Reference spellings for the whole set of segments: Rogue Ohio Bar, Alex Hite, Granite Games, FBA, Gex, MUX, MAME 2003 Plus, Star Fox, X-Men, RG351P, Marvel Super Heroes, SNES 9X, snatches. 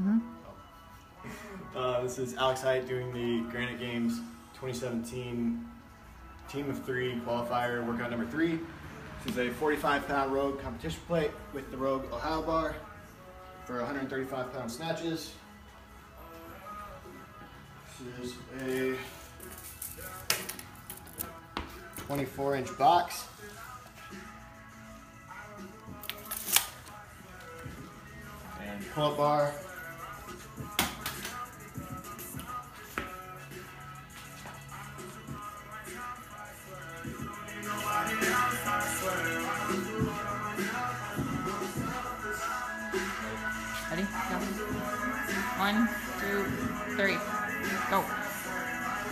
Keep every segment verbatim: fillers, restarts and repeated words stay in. Mm-hmm. Uh, this is Alex Hite doing the Granite Games twenty seventeen Team of Three qualifier workout number three. This is a forty-five pound Rogue competition plate with the Rogue Ohio Bar for one hundred thirty-five pound snatches. This is a twenty-four inch box. And pull-up bar. Ready? Go. One, two, three. Go.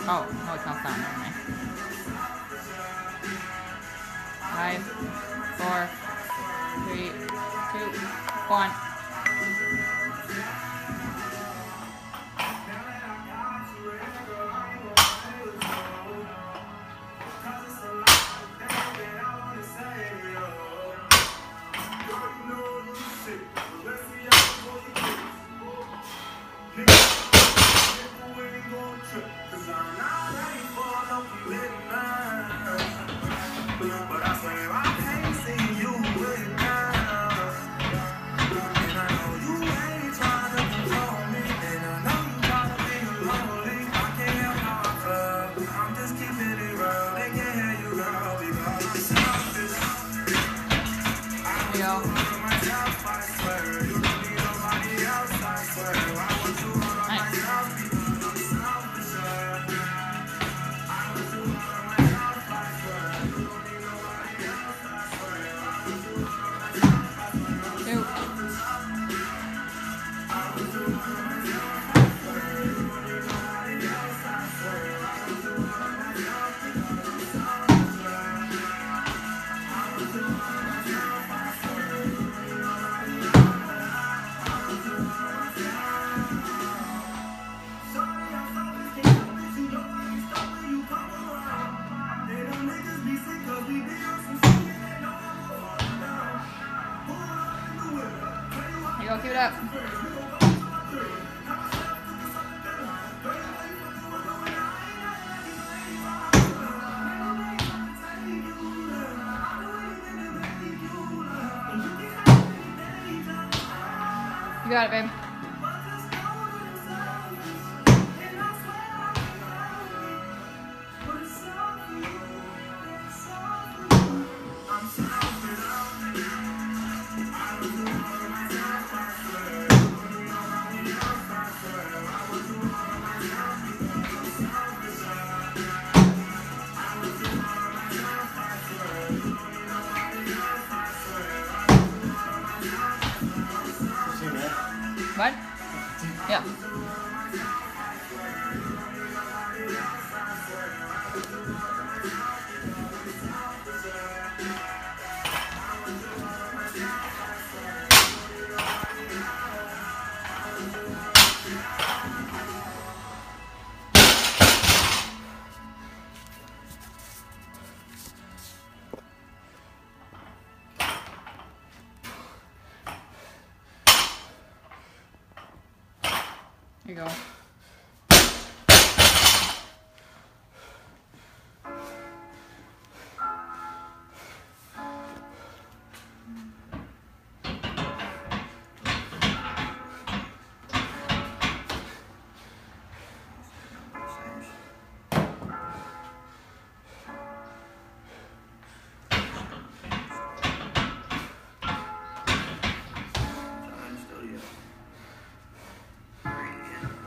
Oh, no, it's not down. Never mind. Five, four, three, two, one. Go, give it up. You got it, babe. What? Yeah. Here you go.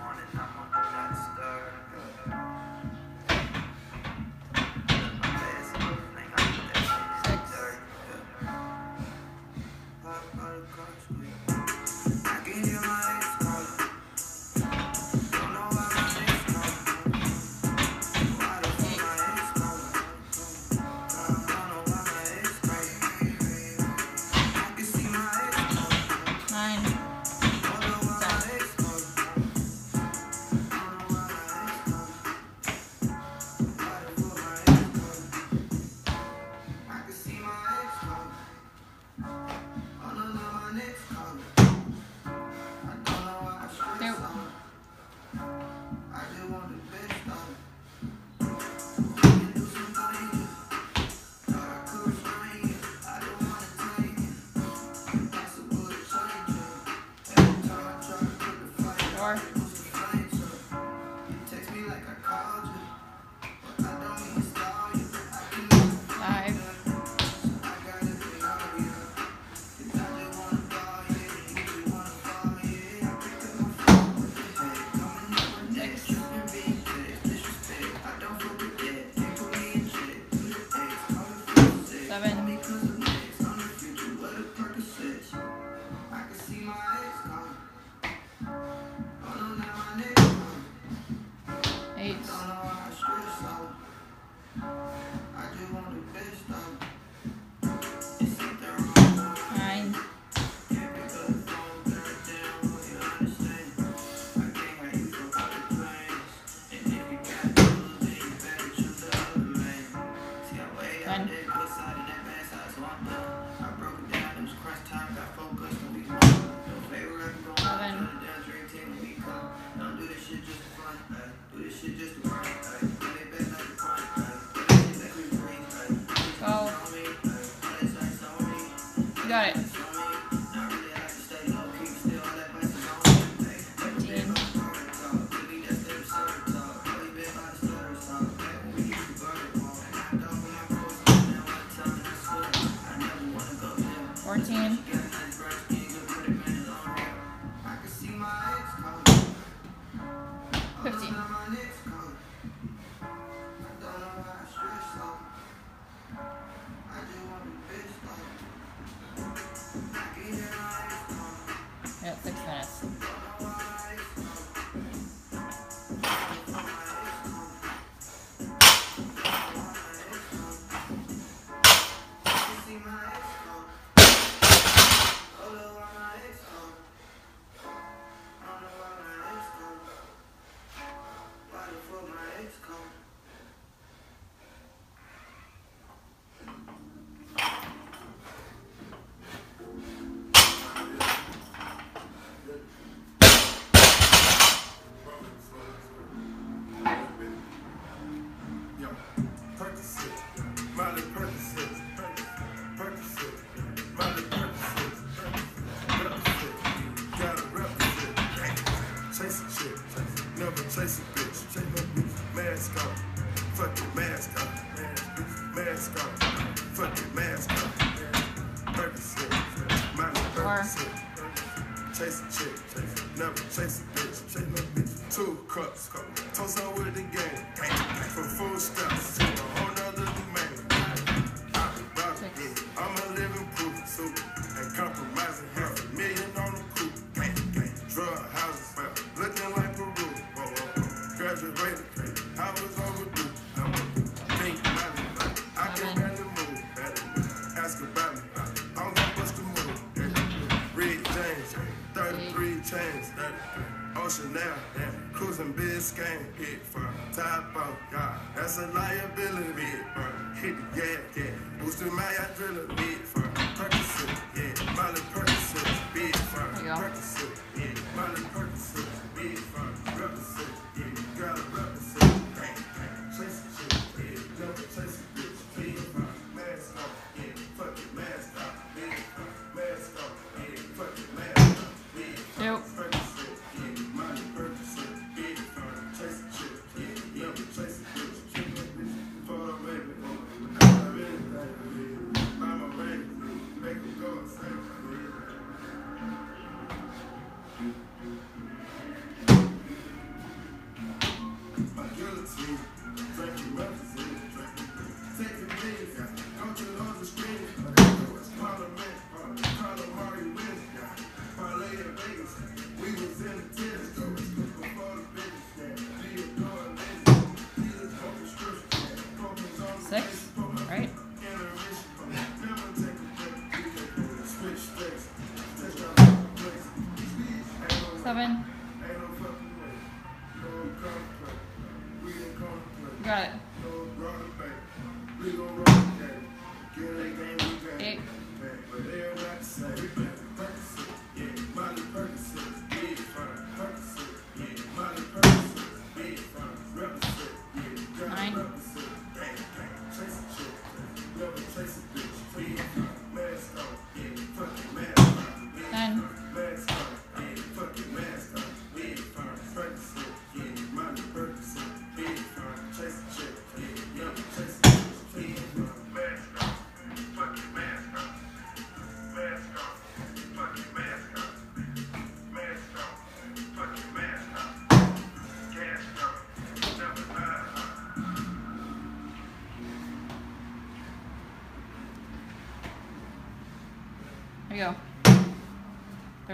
Wanted. bar. Got it. Nine. Nine.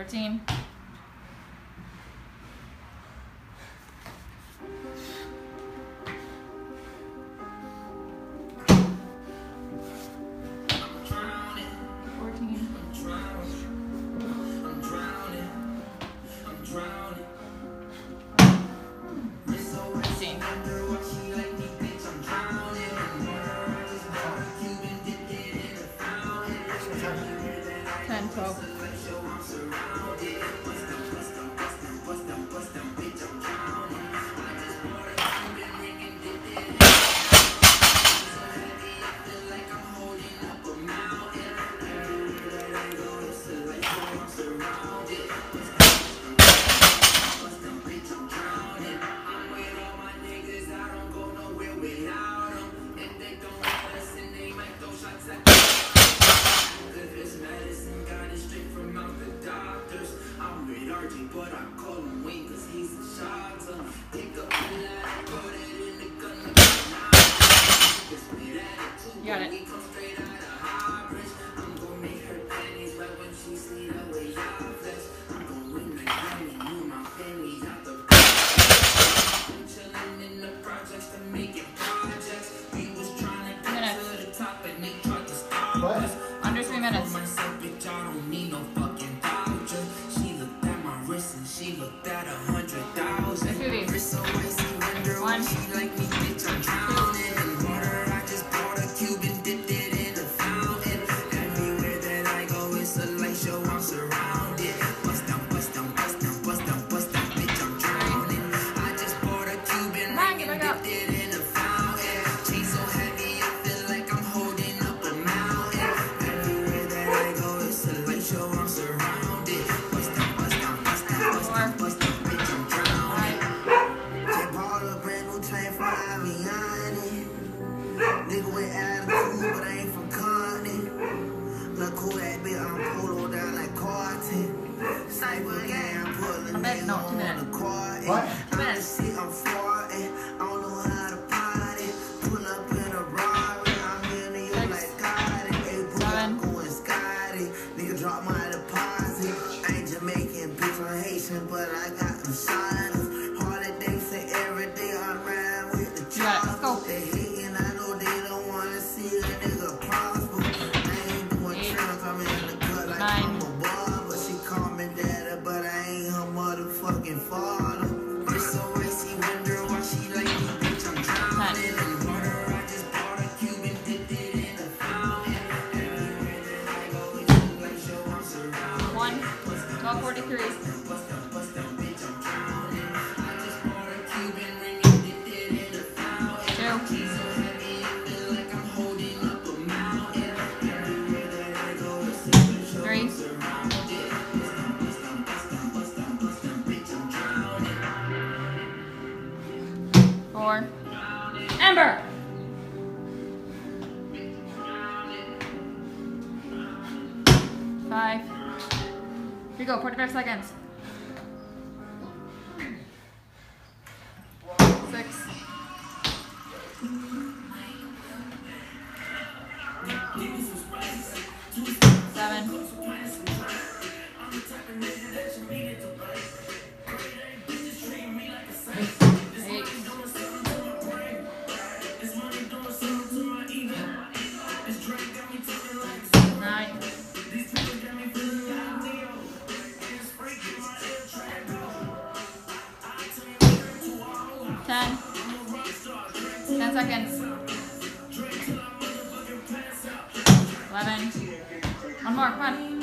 thirteen. forty-five seconds. ten seconds. eleven. One more, come on.